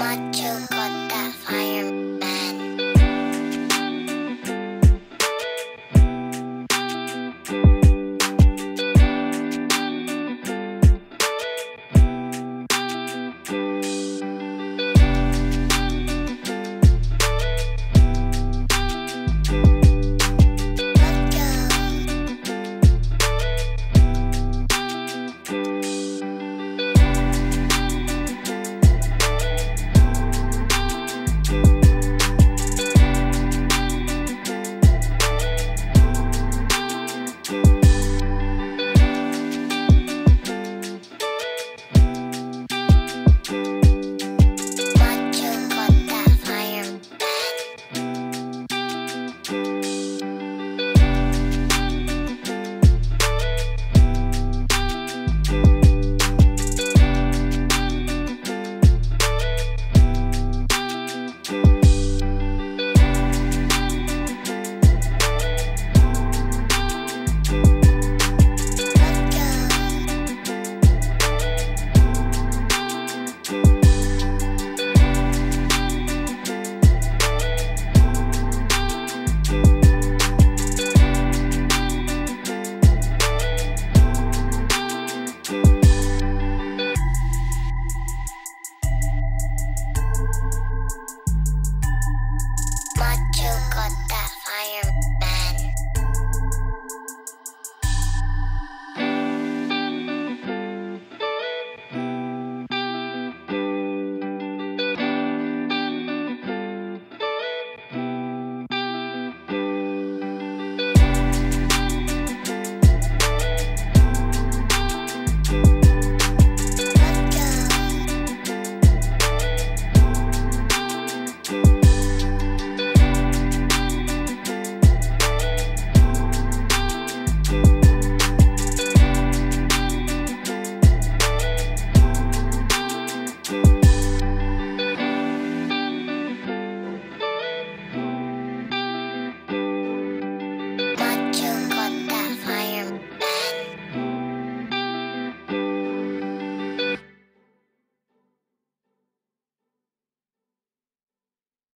Mahcho.